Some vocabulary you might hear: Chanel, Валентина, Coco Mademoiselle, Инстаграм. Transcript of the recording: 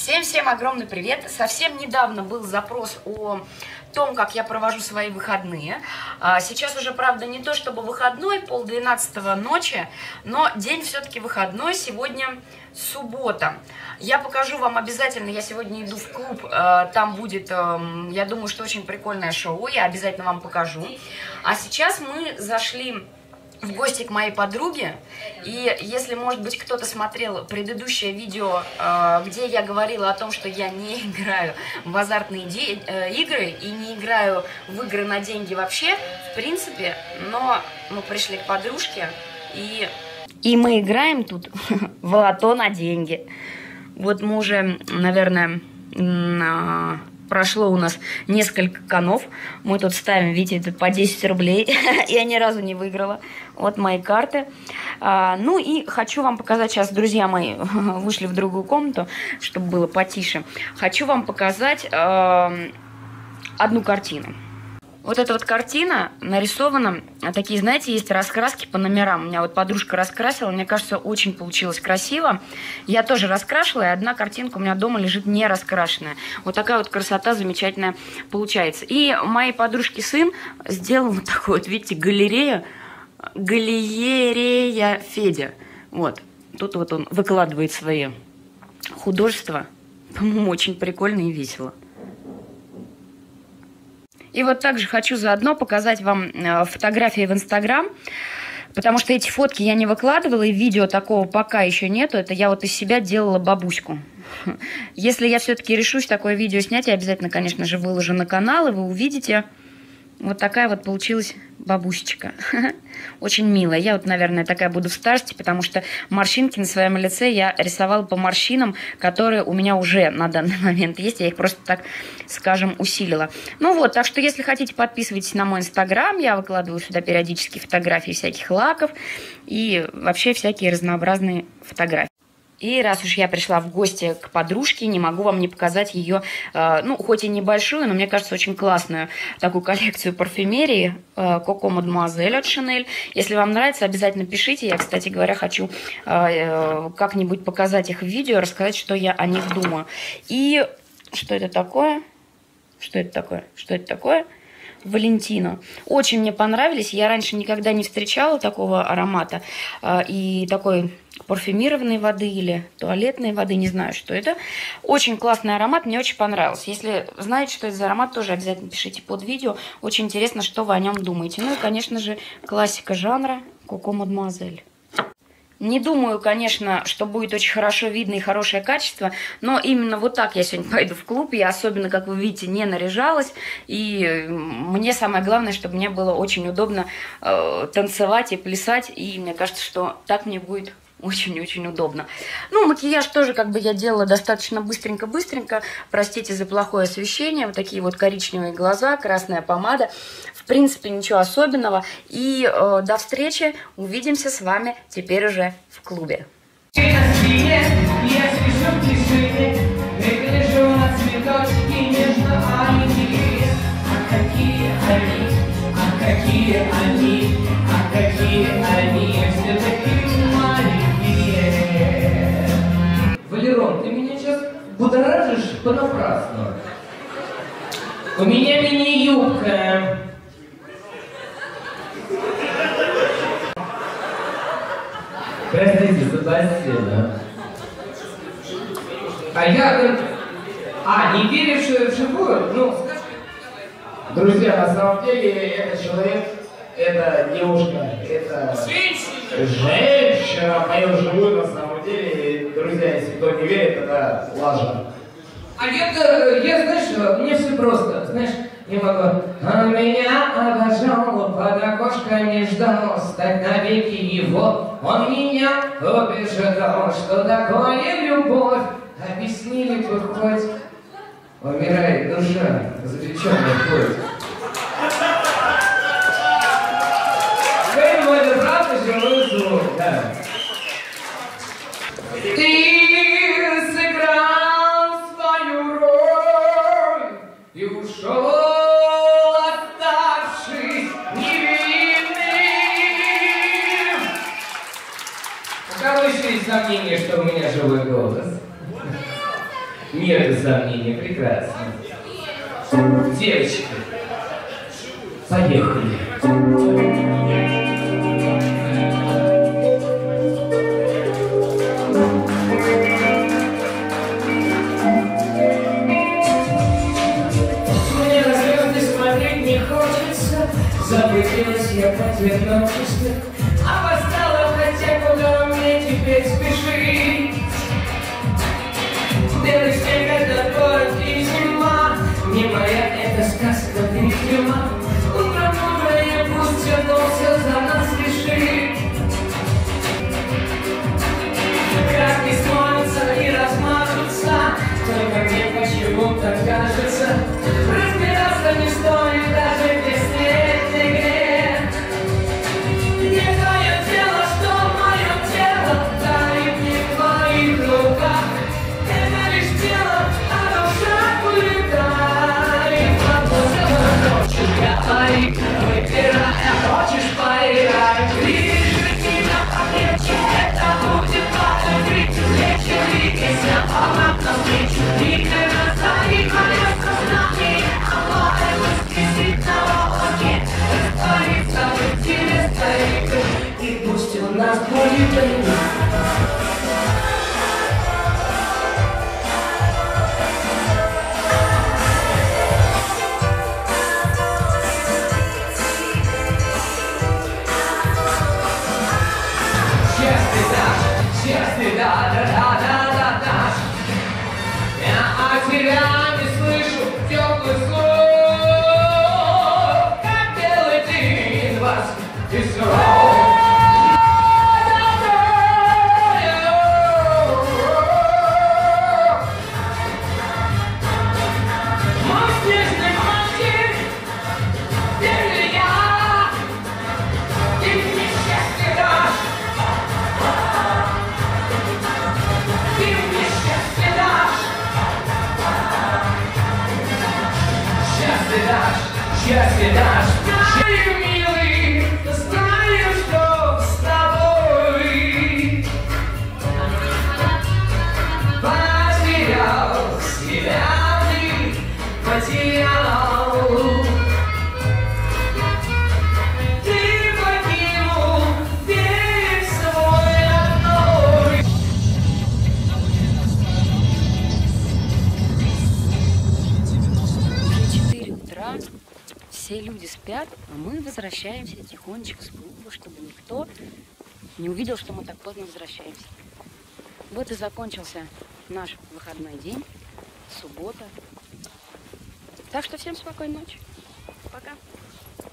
Всем-всем огромный привет! Совсем недавно был запрос о том, как я провожу свои выходные. Сейчас уже, правда, не то чтобы выходной, 11:30 ночи, но день все-таки выходной, сегодня суббота. Я покажу вам обязательно, я сегодня иду в клуб, там будет, я думаю, что очень прикольное шоу, я обязательно вам покажу. А сейчас мы зашли в гости к моей подруге, и если, может быть, кто-то смотрел предыдущее видео, где я говорила о том, что я не играю в азартные игры и не играю в игры на деньги вообще, в принципе, но мы пришли к подружке, и мы играем тут в лото на деньги. Вот мы уже, наверное, прошло у нас несколько конов. Мы тут ставим, видите, это по 10 рублей. Я ни разу не выиграла. Вот мои карты. Ну и хочу вам показать, сейчас друзья мои вышли в другую комнату, чтобы было потише. Хочу вам показать одну картину. Вот эта вот картина нарисована, такие, знаете, есть раскраски по номерам. У меня вот подружка раскрасила, мне кажется, очень получилось красиво. Я тоже раскрашивала, и одна картинка у меня дома лежит не раскрашенная. Вот такая вот красота замечательная получается. И моей подружке сын сделал вот такую вот, видите, галерея Федя. Вот, тут вот он выкладывает свои художества. По-моему, очень прикольно и весело. И вот также хочу заодно показать вам фотографии в Инстаграм, потому что эти фотки я не выкладывала, и видео такого пока еще нету. Это я вот из себя делала бабушку. Если я все-таки решусь такое видео снять, я обязательно, конечно же, выложу на канал, и вы увидите. Вот такая вот получилась бабушечка. Очень милая. Я вот, наверное, такая буду в старости, потому что морщинки на своем лице я рисовала по морщинам, которые у меня уже на данный момент есть. Я их просто, так скажем, усилила. Ну вот, так что, если хотите, подписывайтесь на мой Инстаграм. Я выкладываю сюда периодически фотографии всяких лаков и вообще всякие разнообразные фотографии. И раз уж я пришла в гости к подружке, не могу вам не показать ее, ну, хоть и небольшую, но, мне кажется, очень классную такую коллекцию парфюмерии Coco Mademoiselle от Chanel. Если вам нравится, обязательно пишите. Я, кстати говоря, хочу как-нибудь показать их в видео, рассказать, что я о них думаю. И что это такое? Что это такое? Что это такое? Валентина. Очень мне понравились. Я раньше никогда не встречала такого аромата и такой парфюмированной воды или туалетной воды, не знаю, что это. Очень классный аромат, мне очень понравился. Если знаете, что это за аромат, тоже обязательно пишите под видео. Очень интересно, что вы о нем думаете. Ну и, конечно же, классика жанра Coco Mademoiselle. Не думаю, конечно, что будет очень хорошо видно и хорошее качество, но именно вот так я сегодня пойду в клуб. Я особенно, как вы видите, не наряжалась. И мне самое главное, чтобы мне было очень удобно танцевать и плясать. И мне кажется, что так мне будет очень-очень удобно. Ну, макияж тоже как бы я делала достаточно быстренько-быстренько. Простите за плохое освещение. Вот такие вот коричневые глаза, красная помада. В принципе, ничего особенного. И до встречи. Увидимся с вами теперь уже в клубе. Валерон, ты меня сейчас будоражишь понапрасну. У меня мини-юбка. Простите, Себастьяна. А я... не веришь вживую? Ну, друзья, на самом деле, это человек, это девушка, это... Женщина! Мою вживую, на самом деле, друзья, если кто не верит, это лажа. А я, знаешь, мне все просто, знаешь, не могу. А меня обожал, под окошком не ждал, стать навеки его. Он меня убежал, что такое любовь, объяснили бы хоть. Умирает душа, заключенный хоть. Вы мой брат, живой звук, да. Ты сыграл свою роль и ушел. У кого еще есть сомнения, что у меня живой голос? Нет сомнений, прекрасно. Девочки, поехали. Забылась я, подвернувшись, опоздала, хотя куда мне теперь спешить? Белый снег — это город и зима, не моя эта сказка, ты не зима. Утром мудрое пусть вернулся за нас решить. Краски смоются и размажутся, только мне почему-то кажется, разбираться не стоит даже возвращаемся тихонечко с клуба, чтобы никто не увидел, что мы так поздно возвращаемся. Вот и закончился наш выходной день, суббота. Так что всем спокойной ночи. Пока.